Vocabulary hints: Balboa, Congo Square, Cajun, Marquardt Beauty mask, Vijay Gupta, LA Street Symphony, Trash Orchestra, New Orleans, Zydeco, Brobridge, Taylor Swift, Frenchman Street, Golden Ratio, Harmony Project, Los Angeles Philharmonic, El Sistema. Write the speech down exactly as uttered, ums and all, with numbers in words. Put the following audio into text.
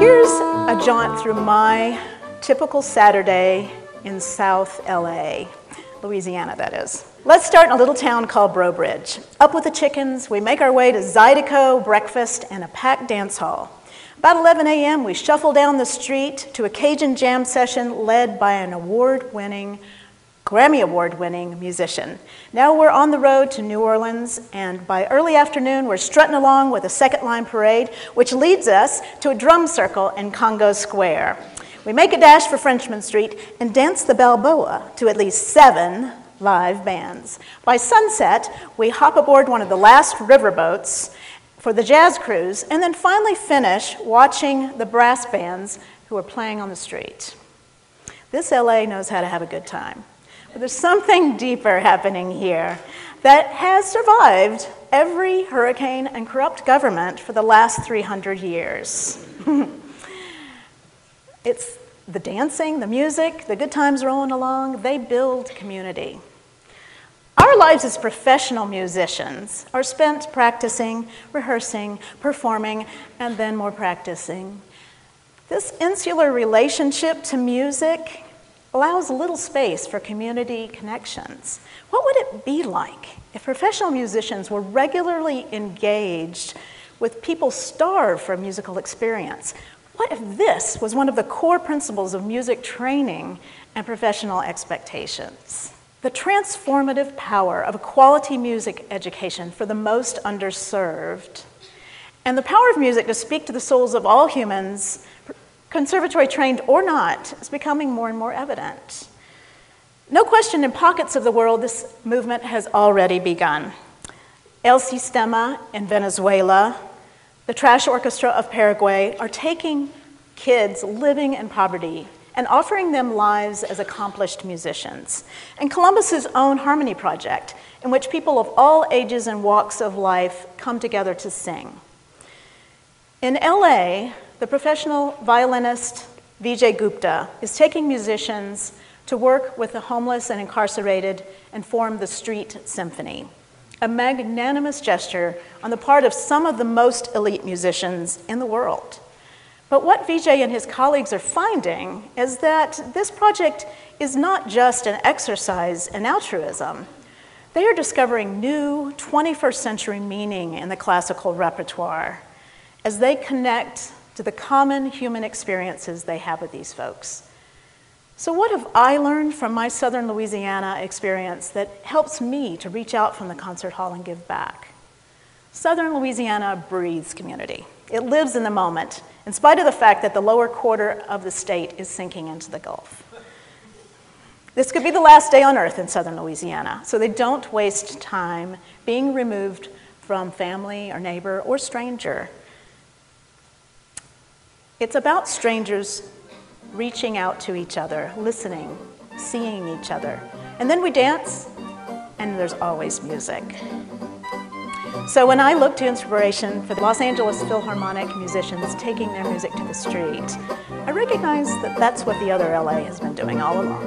Here's a jaunt through my typical Saturday in South L A, Louisiana that is. Let's start in a little town called Brobridge. Up with the chickens, we make our way to Zydeco breakfast and a packed dance hall. About eleven a m we shuffle down the street to a Cajun jam session led by an award-winning, Grammy Award-winning musician. Now we're on the road to New Orleans, and by early afternoon we're strutting along with a second line parade, which leads us to a drum circle in Congo Square. We make a dash for Frenchman Street and dance the Balboa to at least seven live bands. By sunset, we hop aboard one of the last riverboats for the jazz cruise, and then finally finish watching the brass bands who are playing on the street. This L A knows how to have a good time. But there's something deeper happening here that has survived every hurricane and corrupt government for the last three hundred years. It's the dancing, the music, the good times rolling along. They build community. Our lives as professional musicians are spent practicing, rehearsing, performing, and then more practicing. This insular relationship to music allows little space for community connections. What would it be like if professional musicians were regularly engaged with people starved for musical experience? What if this was one of the core principles of music training and professional expectations? The transformative power of a quality music education for the most underserved, and the power of music to speak to the souls of all humans, conservatory trained or not, is becoming more and more evident. No question, in pockets of the world, this movement has already begun. El Sistema in Venezuela, the Trash Orchestra of Paraguay are taking kids living in poverty and offering them lives as accomplished musicians. And Columbus's own Harmony Project, in which people of all ages and walks of life come together to sing. In L A, the professional violinist Vijay Gupta is taking musicians to work with the homeless and incarcerated and form the Street Symphony, a magnanimous gesture on the part of some of the most elite musicians in the world. But what Vijay and his colleagues are finding is that this project is not just an exercise in altruism. They are discovering new twenty-first century meaning in the classical repertoire as they connect to the common human experiences they have with these folks. So what have I learned from my Southern Louisiana experience that helps me to reach out from the concert hall and give back? Southern Louisiana breathes community. It lives in the moment, in spite of the fact that the lower quarter of the state is sinking into the Gulf. This could be the last day on earth in Southern Louisiana, so they don't waste time being removed from family or neighbor or stranger. It's about strangers reaching out to each other, listening, seeing each other. And then we dance, and there's always music. So when I look to inspiration for the Los Angeles Philharmonic musicians taking their music to the street, I recognize that that's what the other L A has been doing all along.